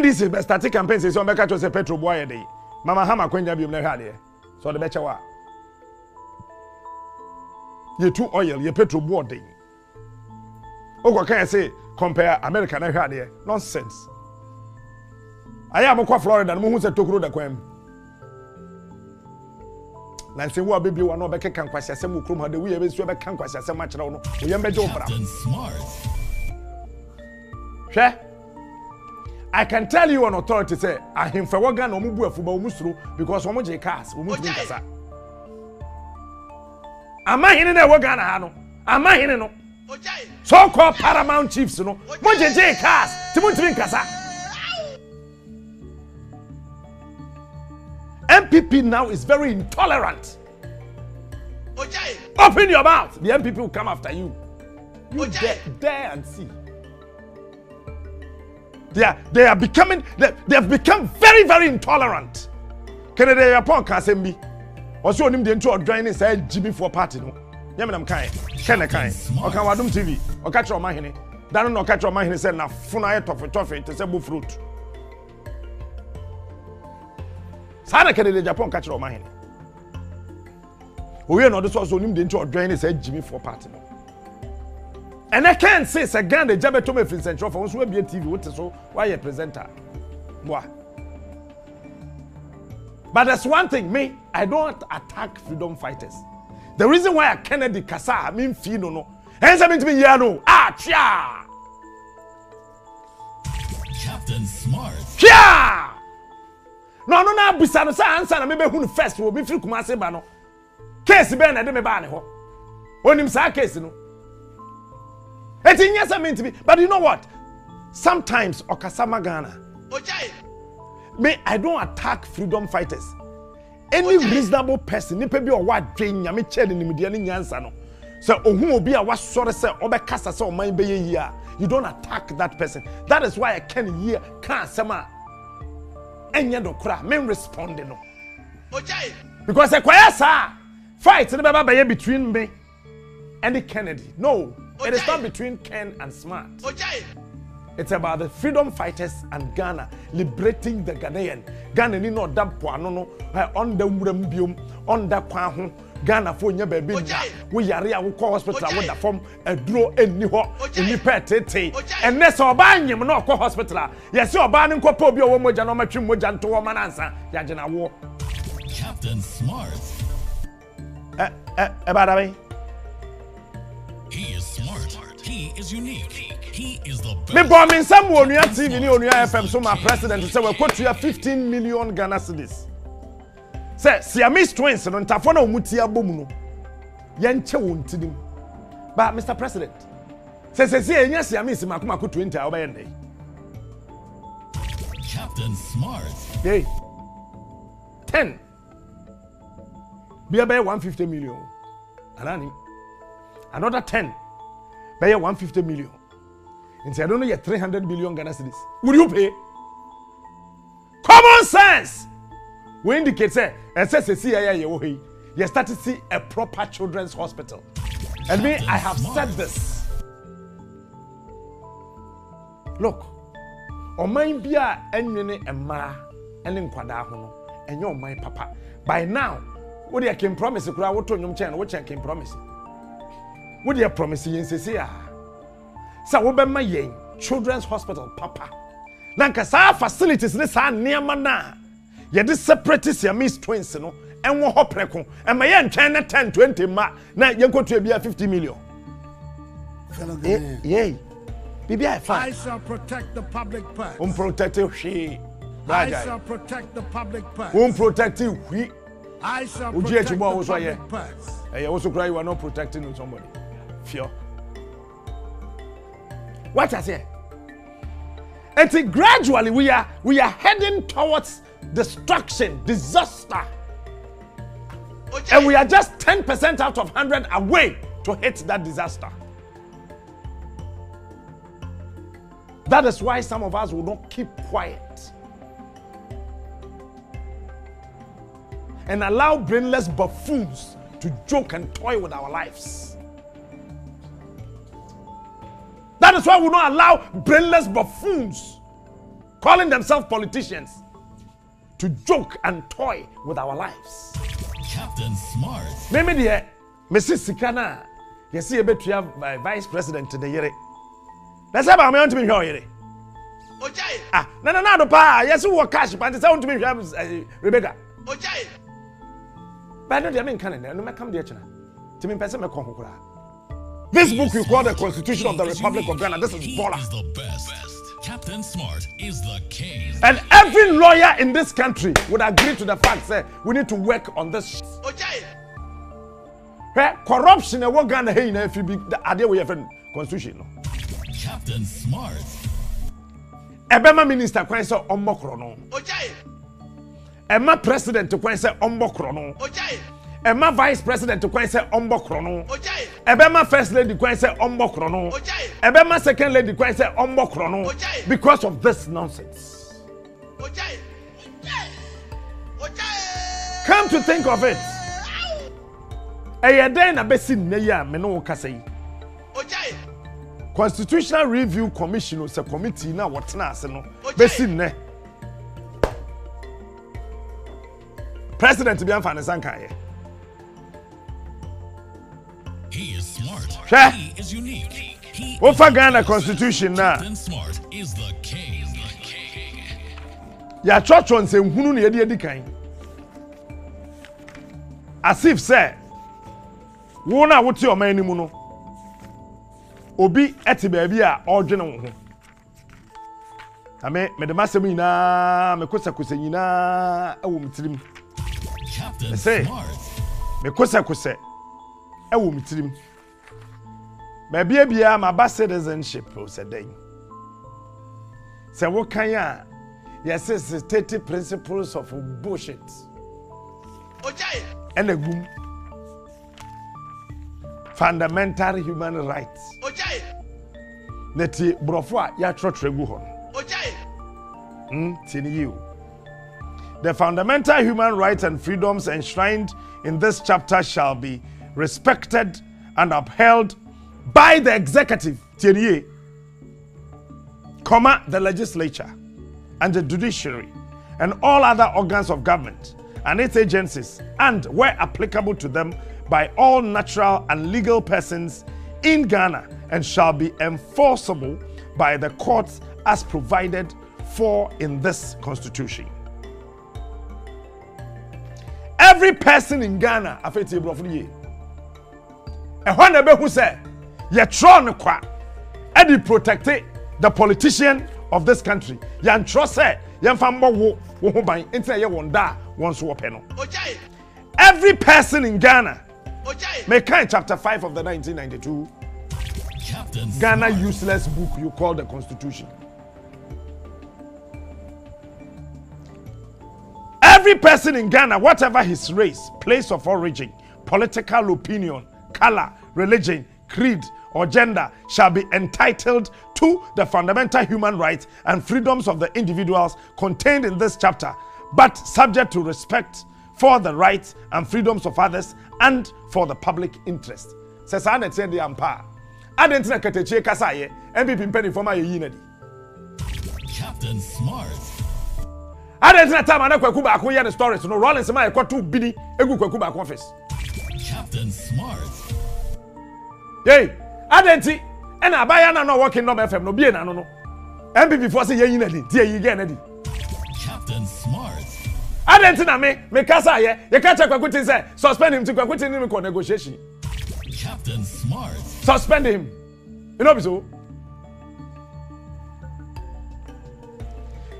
NDC best starting campaign says on back to say Petro Boye dey. Mama Hama Kwenya bi mna hade. So the better wa. Ye too oil, ye Petro Boye dey. Ogo can say compare America na hade. Nonsense. Aya mo kwa Florida no hu say tokuro da kwam. Na se wo abebe wa no be kekan kwasi asem okrom ha de we be so be kan kwasi asem a kire wo no. Oyem be de obra. Hwe. I can tell you an authority say ahim fe wo gan no mu bu afuba omusuro because wo mo je cars wo mu drink kasa. Amahine na wo gan na ha no. Amahine no. So called paramount chiefs no. Mo je cars ti mu drink kasa. MPP now is very intolerant. Okay. Open your mouth. The MPP will come after you. You okay. Dare and see. They are becoming, they have become very, very intolerant. Can they upon KCMB? Also, you need to join this LGB for party. No, yeah, man, I'm kind. Can I kind? Or can Wadum TV? Or catch your man here? Don't know catch your man here. Say na funaye tofe to say bu fruit. Sana kede Japan catch your man. We are not the source of him to join this LGB for party. And I can't say it's a gun the Jabba Tome Fin Central for once we be a TV what so why a presenter. Moi. But that's one thing, me, I don't attack freedom fighters. The reason why I can't de Kasa, I mean Fino no. Hence I mean to me Yano. Ah chia Captain Smart. Chia No Bissano sa answer maybe who first will be free Kumase Bano. Case Ben and me ban ho. On him sa case no. Yes, I mean to be, but you know what? Sometimes Okasama Ghana. Me, I don't attack freedom fighters. Any reasonable person, nipebi or what drain yami chedi ni midiani nyansa no. So ohu obi a wasore se obekasa se oman beye ya. You don't attack that person. That is why I can hear kan sema. Enya do kra me respond no. Because I kwaya sa fight ni baba beye between me and the Kennedy. No. It is not between Ken and Smart. It's about the freedom fighters and Ghana liberating the Ghanaian. Ghana ni no dab poano no on the murembium on the kwaho Ghana for nya baby we yare a wo hospital wo da form aduro enni ho enni petete enne so oba anyem no ko hospital yesi oba ni nko pa obi owo moja no matwe moja nto wo manansa ya gena wo Captain Smart badaway. He is smart. He is unique. He is the best. Me bombing some on your TV, on your FM. So my president said, "We quote you 15 million Ghana cedis." Say, Siamese twins, no tafona umutia bomuno. Yenche wontidim. But Mr. President, say, enya Siamese makuma ku 20 obayende. Captain Smart. Hey. 10. Be about 150 million. Anani. Another 10, pay 150 million. And say, I don't know, you 300 million Ghana cedis. Would you pay? Common sense! We indicate, say, you start to see a proper children's hospital. And me, I have said this. Look, Oman Bia Enyene Emma, Enin Kwadahono, and your my papa. By now, what I can promise, what I can promise. What do you promise you in Cecilia? So, what about my children's hospital, Papa? Lancasa facilities, this are near Mana. Yet this separatists, your Miss Twins, no, and one hop reco, and my young China 10-20 ma. Now you go to be a 50 million. Yay, BBI, I shall protect the public purse. Unprotective, she. I shall protect the public purse. Unprotective, we. I shall protect the public purse. I also cry you are not protecting somebody. Fear. What I say? And gradually we are heading towards destruction, disaster. Okay. And we are just 10% out of 100 away to hit that disaster. That is why some of us will not keep quiet and allow brainless buffoons to joke and toy with our lives. That is why we don't allow brainless buffoons calling themselves politicians, to joke and toy with our lives. Captain Smart. Meme de Mrs. Sikana, you see a bit by Vice President in the Yere. That's how I'm going to be here. Okay. Ah, no, pa, yes, who cash, but it's out to me, Rebecca. Okay. But I don't mean Canada, no, I come here. To me, person, this book you call the Constitution of the Republic of Ghana. This is Bola. Captain Smart is the king. And every lawyer in this country would agree to the fact that we need to work on this. Okay. Corruption and what Ghana hey if you be the idea we have in Constitution. Captain Smart. Ebema minister kwen se omokro no. Okay. Ema president kwen se omokro no. Okay. Ema vice president kwen se omokro no. Okay. Ebema first lady kwen se omokro no. Okay. Ebema second lady kwen se omokro no. Okay. Because of this nonsense. Okay. Okay. Come to think of it. Eye den na besi neya me no kasai. Okay. Constitutional Review Commission is a committee now what's not no Besine. President to be on finance and career. He is smart. He is unique. He is Ghana Constitution now. Captain Smart is the king. Ya church on say hunu na yedi kan. As if say wo na wote o man ni mu no. Obi etibebia odwene wo ho. Ame me de masem nyina me kosakose nyina ewo mtirim. Captain Smart. Me kosakose ewo mtirim. Ba bia bia ma ba citizenship o se den. Se wo kan a yes is 30 principles of bullshit. Ojai. Enagum. Fundamental human rights. Okay. Neti brofwa ya trotregu hon. Okay. Tini you. The fundamental human rights and freedoms enshrined in this chapter shall be respected and upheld by the executive, tini, comma, the legislature and the judiciary and all other organs of government and its agencies and where applicable to them by all natural and legal persons in Ghana and shall be enforceable by the courts as provided for in this constitution. Every person in Ghana affected by the and when the people say, you're trying to qua, and you protect the politician of this country. You're trust say, you're from Bowo, who by internet you won't die once you open. Every person in Ghana. Mekai chapter 5 of the 1992 Captain Ghana Smart. Useless book you call the Constitution. Every person in Ghana, whatever his race, place of origin, political opinion, color, religion, creed, or gender, shall be entitled to the fundamental human rights and freedoms of the individuals contained in this chapter, but subject to respect for the rights and freedoms of others and for the public interest. Says I not the empire. I didn't know Kateche Kasaye, MPP penny for my unity. Captain Smart. I didn't know time I know Kuba Akuya the stories. No Rollins and my two biddy, a good Kuba office. Captain Smart. Yay, I didn't see. And I buy an working no FM, no BN, no. MPP for say unity, dear you get it. Captain Smart. I don't think I may Kasa here. You can't check what say. Suspend him to quit in negotiation. Captain Smart. Suspend him. You know so.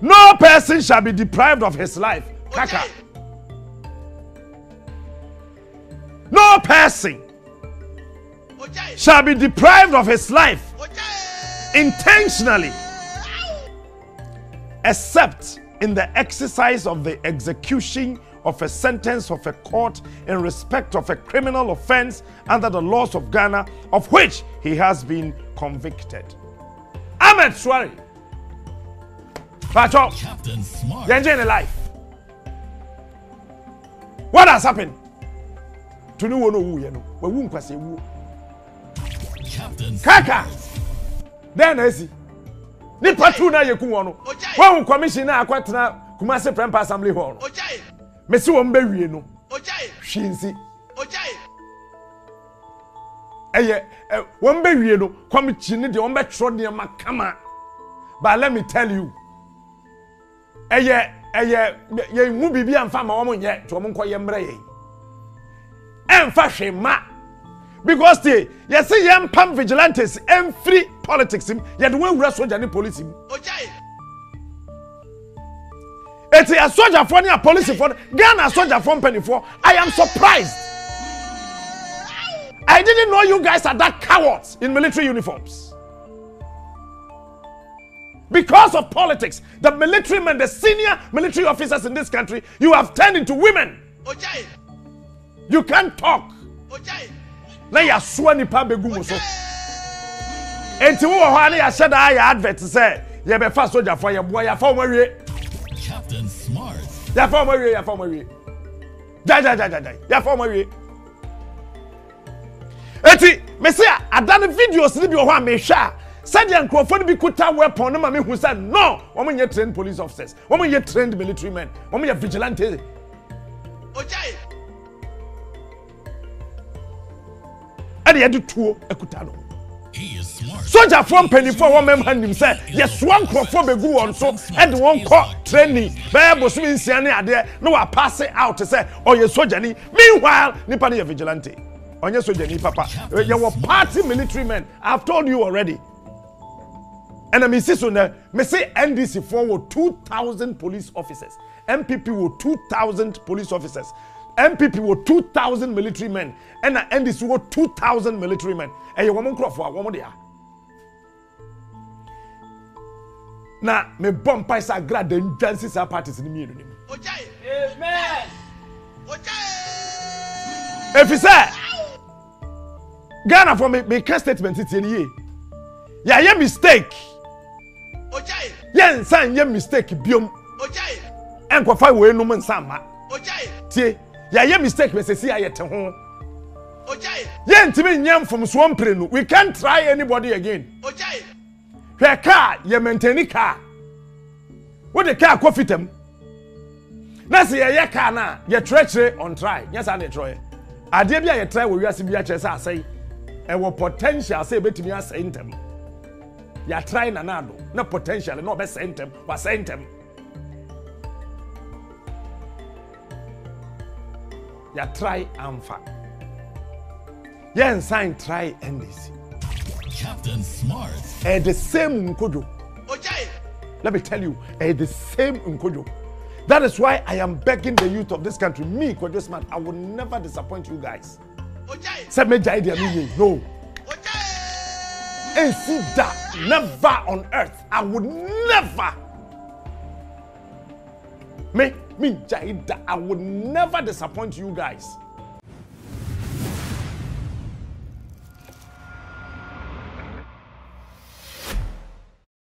No person shall be deprived of his life. Kaka. No person shall be deprived of his life intentionally, except in the exercise of the execution of a sentence of a court in respect of a criminal offense under the laws of Ghana, of which he has been convicted. Ahmed Suari. Captain Smart. You're enjoying life. What has happened? To no one who you know. We won't question who. Captain Kaka. Then I see. Ni patrol na yeku wono. Wo commission na akwatena Kumasi Prempa Assembly Hall. Ojaye. Me si wo mbawie no. Ojaye. Hwinzi. Ojaye. Eye, wo mbawie no, committee ni de wo mbetro ne makama. But let me tell you. Eye, eye, ye hu bibia mfa ma wo monye, to mo nkoye mra ye. Emfa hwe ma. Because they yes see yam pam vigilantes and free politics him yet the way we are soldier and police him. It's a soldier for a police for Ghana soldier from penny for. I am surprised. I didn't know you guys are that cowards in military uniforms. Because of politics, the military men, the senior military officers in this country, you have turned into women. You can't talk. Na ya so nipa begum so enti wo ho na ya sheda ya advert say ye be fa soldier for ye boy ya fa omawie Captain Smart ya fa omawie dai ya fa omawie enti me say adan videos ni bi ho am hwa said yan crofone bi kuta weapon na me hu say no wo mo ye trained police officers wo mo ye trained military men wo mo ye vigilante Ojai he is smart. Soldier from penny for one man hand himself. Yes, one crop for the good on so and one caught training. Babos means Siani are there. No, I pass it out to say, oh, yes, soldier. Meanwhile, Nipani vigilante. On your soldier, Papa. You were party military men. I've told you already. And I miss sooner. Me say NDC forward 2,000 police officers. MPP were 2,000 police officers. MPP were 2,000 military men, and the NDC were 2,000 military men. And you woman crop for a woman there. Now, me bomb pies are glad the chances are parties in the community. Amen. If you say, Ghana for me, make a statement, it's in ye. Yeah, ye mistake. Yen san ye mistake, biom. And kwa fai we no man sama. Tie. Ya ye mistake we say see ayete ho. Ojai. Ye ntimi nyam from so mpre no. We can't try anybody again. Ojai. Hwe car ye maintain car. Wo the car ko fitem. Na se ye car na ye treachery on try. Yes and try. Ade bia ye try we wiase bia che say asai. E wo potential say betimi asai ntem. Ya try na na do. Na potential na obe say ntem, wa say ntem. Ya try amfa. Yen sign try NDC. Captain Smart. Eh the same nkodo. Ojai. Let me tell you, the same nkodo. That is why I am begging the youth of this country, me Kojo Smart, I will never disappoint you guys. Ojai. Say me jai dia me no. Ojai. And see that never on earth I would never. Me jai da I would never disappoint you guys.